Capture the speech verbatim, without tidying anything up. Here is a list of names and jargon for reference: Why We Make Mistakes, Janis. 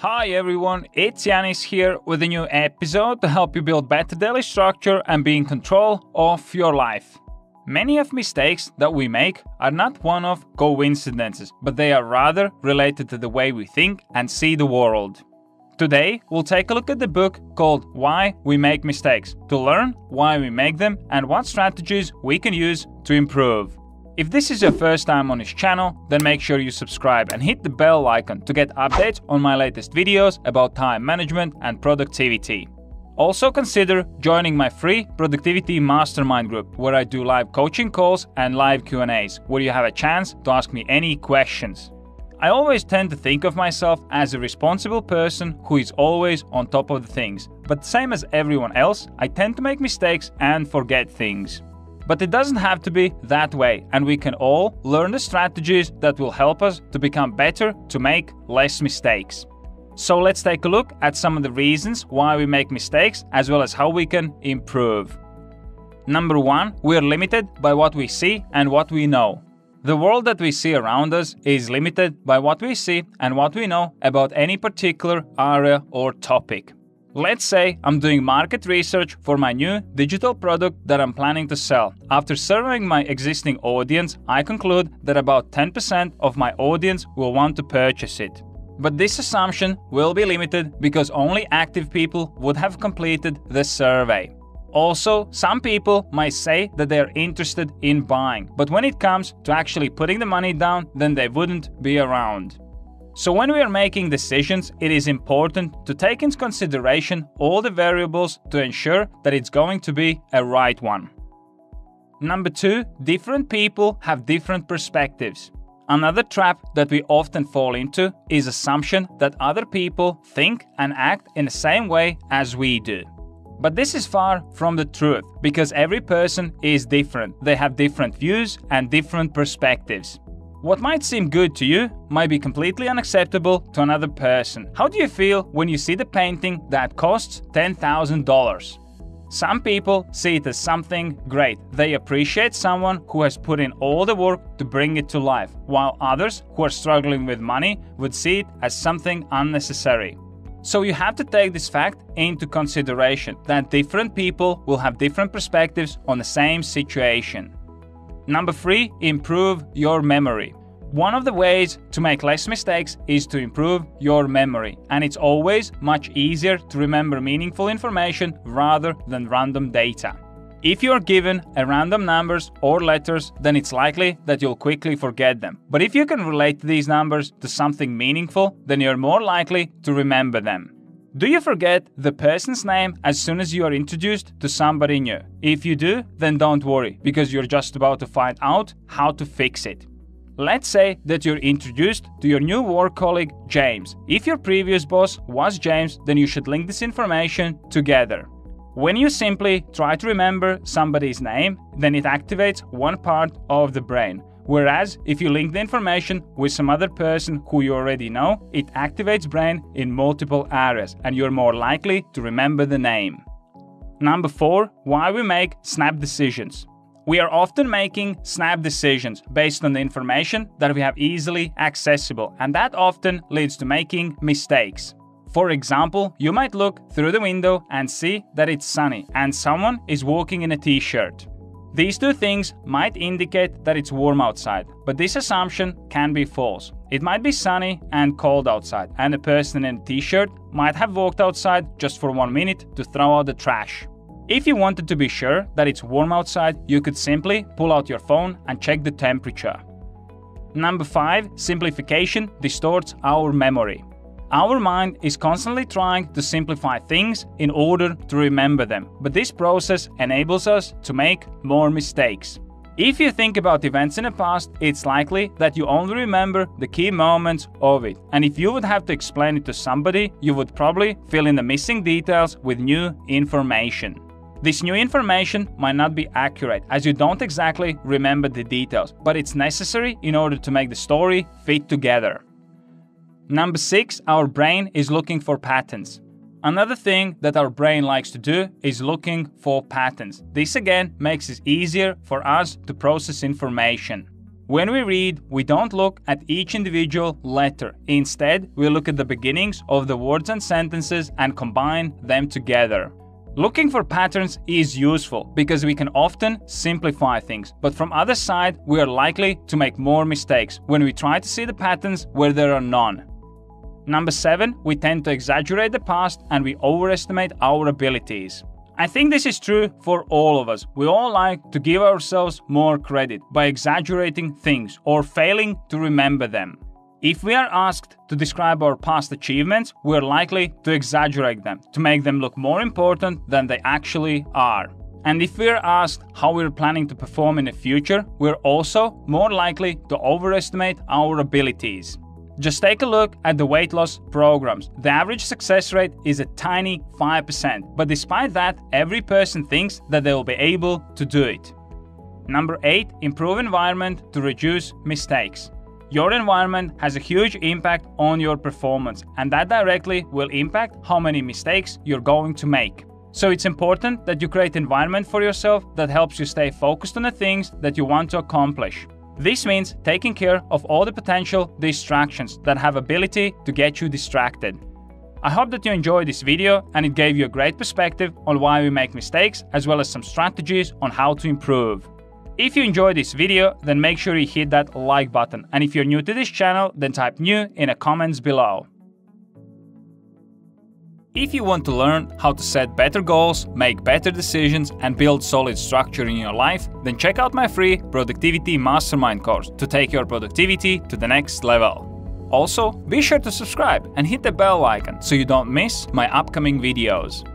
Hi everyone, it's Janis here with a new episode to help you build better daily structure and be in control of your life. Many of mistakes that we make are not one-off coincidences, but they are rather related to the way we think and see the world. Today, we'll take a look at the book called Why We Make Mistakes to learn why we make them and what strategies we can use to improve. If this is your first time on this channel, then make sure you subscribe and hit the bell icon to get updates on my latest videos about time management and productivity. Also consider joining my free Productivity Mastermind group, where I do live coaching calls and live Q and A's, where you have a chance to ask me any questions. I always tend to think of myself as a responsible person who is always on top of the things, but same as everyone else, I tend to make mistakes and forget things. But it doesn't have to be that way, and we can all learn the strategies that will help us to become better to make less mistakes. So let's take a look at some of the reasons why we make mistakes, as well as how we can improve. Number one, we are limited by what we see and what we know. The world that we see around us is limited by what we see and what we know about any particular area or topic. Let's say I'm doing market research for my new digital product that I'm planning to sell. After surveying my existing audience, I conclude that about ten percent of my audience will want to purchase it. But this assumption will be limited because only active people would have completed the survey. Also, some people might say that they are interested in buying, but when it comes to actually putting the money down, then they wouldn't be around. So when we are making decisions, it is important to take into consideration all the variables to ensure that it's going to be a right one. Number two, different people have different perspectives. Another trap that we often fall into is assumption that other people think and act in the same way as we do. But this is far from the truth, because every person is different. They have different views and different perspectives. What might seem good to you might be completely unacceptable to another person. How do you feel when you see the painting that costs ten thousand dollars? Some people see it as something great. They appreciate someone who has put in all the work to bring it to life, while others who are struggling with money would see it as something unnecessary. So you have to take this fact into consideration, that different people will have different perspectives on the same situation. Number three, improve your memory. One of the ways to make less mistakes is to improve your memory, and it's always much easier to remember meaningful information rather than random data. If you're given a random numbers or letters, then it's likely that you'll quickly forget them. But if you can relate these numbers to something meaningful, then you're more likely to remember them. Do you forget the person's name as soon as you are introduced to somebody new? If you do, then don't worry, because you're just about to find out how to fix it. Let's say that you're introduced to your new work colleague, James. If your previous boss was James, then you should link this information together. When you simply try to remember somebody's name, then it activates one part of the brain. Whereas, if you link the information with some other person who you already know, it activates brain in multiple areas, and you're more likely to remember the name. Number four, why we make snap decisions. We are often making snap decisions based on the information that we have easily accessible, and that often leads to making mistakes. For example, you might look through the window and see that it's sunny, and someone is walking in a t-shirt. These two things might indicate that it's warm outside, but this assumption can be false. It might be sunny and cold outside, and the person in a t-shirt might have walked outside just for one minute to throw out the trash. If you wanted to be sure that it's warm outside, you could simply pull out your phone and check the temperature. Number five, simplification distorts our memory. Our mind is constantly trying to simplify things in order to remember them, but this process enables us to make more mistakes. If you think about events in the past, it's likely that you only remember the key moments of it, and if you would have to explain it to somebody, you would probably fill in the missing details with new information. This new information might not be accurate, as you don't exactly remember the details, but it's necessary in order to make the story fit together. Number six, our brain is looking for patterns. Another thing that our brain likes to do is looking for patterns. This again makes it easier for us to process information. When we read, we don't look at each individual letter. Instead, we look at the beginnings of the words and sentences and combine them together. Looking for patterns is useful because we can often simplify things, but from other side, we are likely to make more mistakes when we try to see the patterns where there are none. Number seven, we tend to exaggerate the past and we overestimate our abilities. I think this is true for all of us. We all like to give ourselves more credit by exaggerating things or failing to remember them. If we are asked to describe our past achievements, we are likely to exaggerate them to make them look more important than they actually are. And if we are asked how we are planning to perform in the future, we are also more likely to overestimate our abilities. Just take a look at the weight loss programs. The average success rate is a tiny five percent, but despite that, every person thinks that they will be able to do it. Number eight, improve environment to reduce mistakes. Your environment has a huge impact on your performance, and that directly will impact how many mistakes you're going to make. So it's important that you create an environment for yourself that helps you stay focused on the things that you want to accomplish. This means taking care of all the potential distractions that have ability to get you distracted. I hope that you enjoyed this video and it gave you a great perspective on why we make mistakes as well as some strategies on how to improve. If you enjoyed this video, then make sure you hit that like button, and if you're new to this channel, then type new in the comments below. If you want to learn how to set better goals, make better decisions, and build solid structure in your life, then check out my free Productivity Mastermind course to take your productivity to the next level. Also, be sure to subscribe and hit the bell icon so you don't miss my upcoming videos.